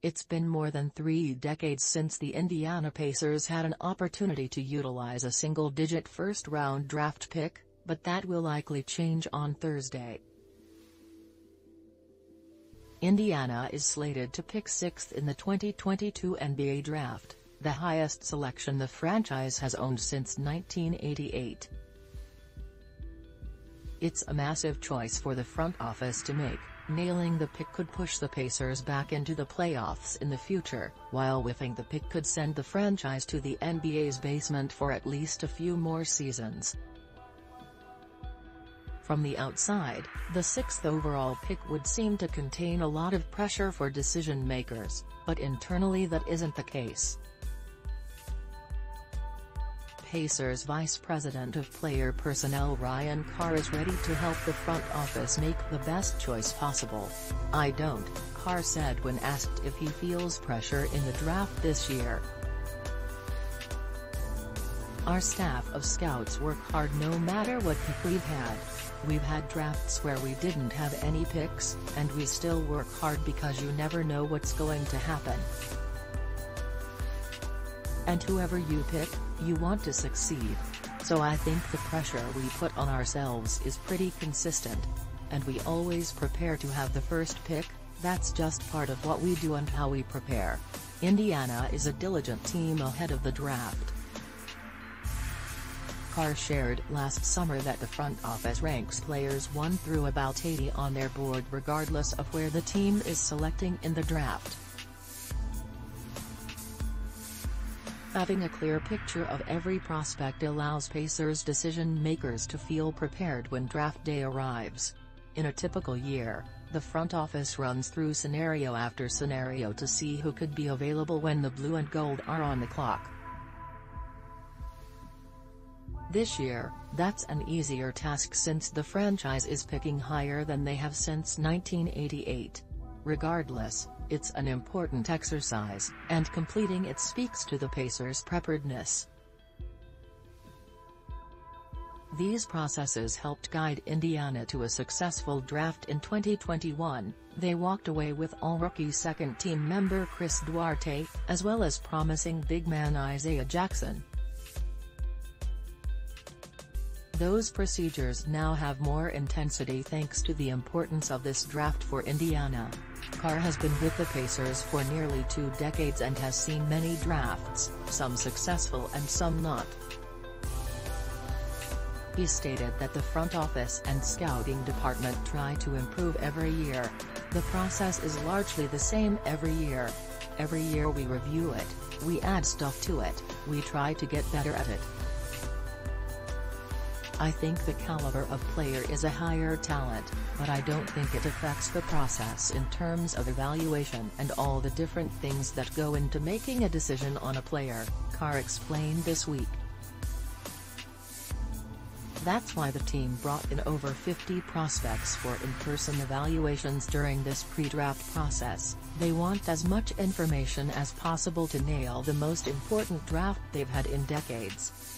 It's been more than 3 decades since the Indiana Pacers had an opportunity to utilize a single-digit first-round draft pick, but that will likely change on Thursday. Indiana is slated to pick 6th in the 2022 NBA Draft, the highest selection the franchise has owned since 1988. It's a massive choice for the front office to make. Nailing the pick could push the Pacers back into the playoffs in the future, while whiffing the pick could send the franchise to the NBA's basement for at least a few more seasons. From the outside, the 6th overall pick would seem to contain a lot of pressure for decision-makers, but internally that isn't the case. Pacers Vice President of Player Personnel Ryan Carr is ready to help the front office make the best choice possible. "I don't," Carr said when asked if he feels pressure in the draft this year. "Our staff of scouts work hard no matter what pick we've had. We've had drafts where we didn't have any picks, and we still work hard because you never know what's going to happen. And whoever you pick, you want to succeed. So I think the pressure we put on ourselves is pretty consistent. And we always prepare to have the first pick, that's just part of what we do and how we prepare." Indiana is a diligent team ahead of the draft. Carr shared last summer that the front office ranks players 1 through about 80 on their board regardless of where the team is selecting in the draft. "Having a clear picture of every prospect allows Pacers decision-makers to feel prepared when draft day arrives. In a typical year, the front office runs through scenario after scenario to see who could be available when the blue and gold are on the clock. This year, that's an easier task since the franchise is picking higher than they have since 1988. Regardless, it's an important exercise, and completing it speaks to the Pacers' preparedness." These processes helped guide Indiana to a successful draft in 2021. They walked away with all-rookie second-team member Chris Duarte, as well as promising big man Isaiah Jackson. Those procedures now have more intensity thanks to the importance of this draft for Indiana. Carr has been with the Pacers for nearly 2 decades and has seen many drafts, some successful and some not. He stated that the front office and scouting department try to improve every year. "The process is largely the same every year. Every year we review it, we add stuff to it, we try to get better at it. I think the caliber of player is a higher talent, but I don't think it affects the process in terms of evaluation and all the different things that go into making a decision on a player," Carr explained this week. That's why the team brought in over 50 prospects for in-person evaluations during this pre-draft process. They want as much information as possible to nail the most important draft they've had in decades.